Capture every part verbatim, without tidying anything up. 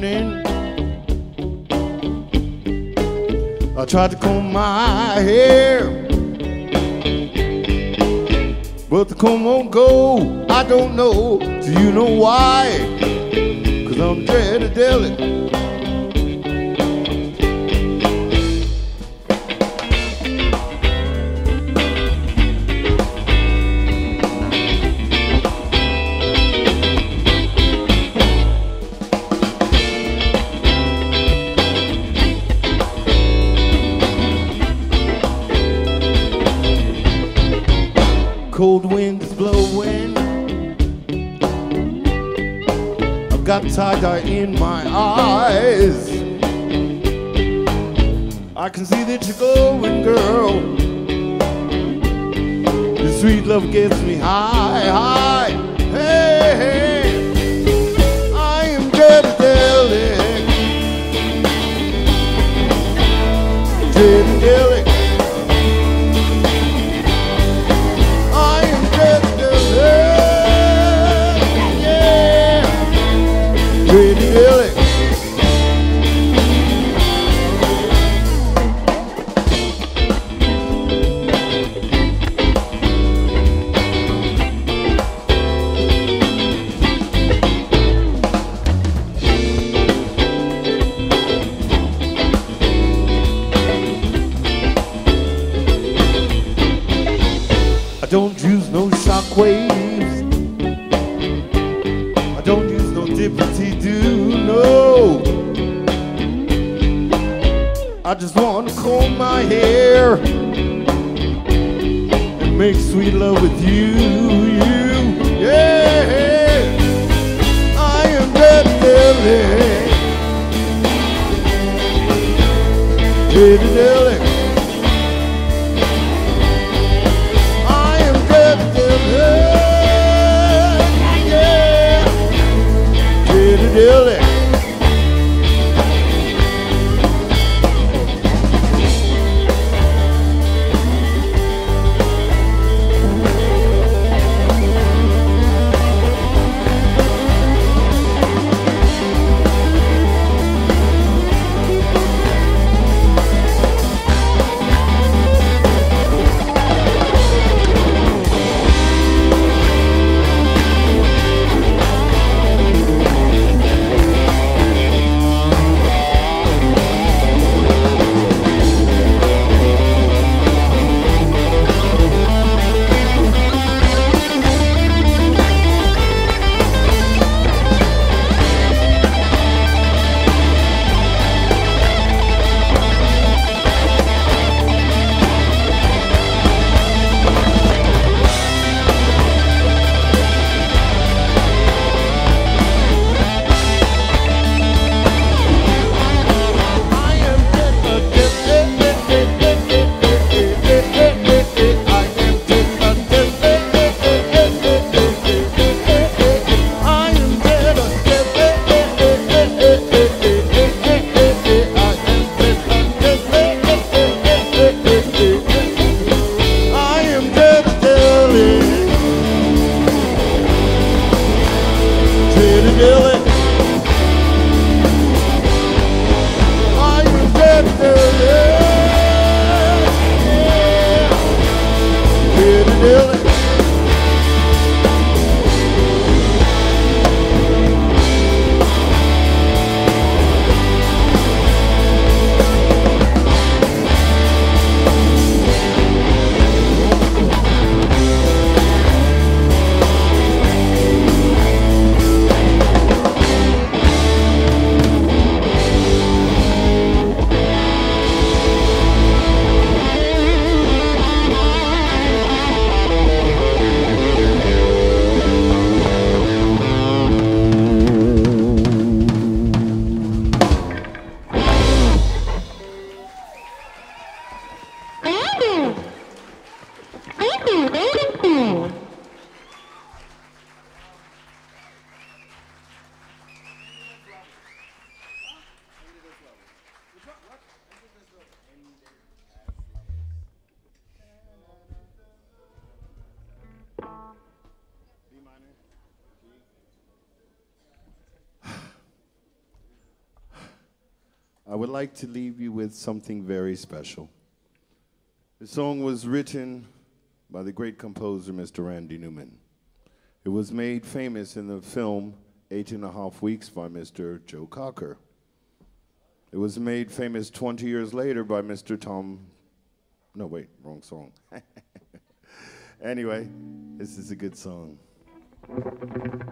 morning. I tried to comb my hair, but the comb won't go. I don't know, do you know why? Cause I'm dreadadelic. Cold wind is blowing, I've got tie-dye in my eyes. I can see that you're going, girl. Your sweet love gets me high, high. Hey, hey, I am dreadadelic, dreadadelic. I don't use no shockwaves, I don't use no dipty-doo, no. I just want to comb my hair and make sweet love with you, you, yeah. I am dreadadelic, dreadadelic. I would like to leave you with something very special. The song was written by the great composer, Mister Randy Newman. It was made famous in the film Eight and a Half Weeks by Mister Joe Cocker. It was made famous twenty years later by Mister Tom, no wait, wrong song. Anyway, this is a good song. Thank you.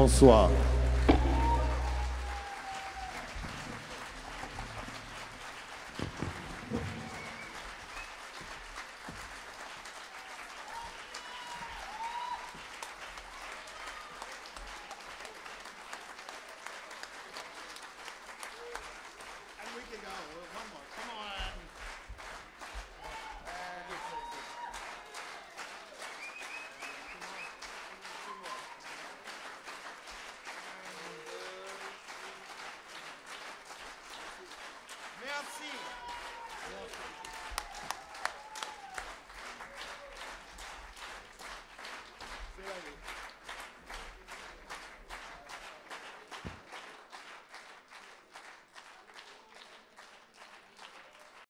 Bonsoir. Merci. Merci.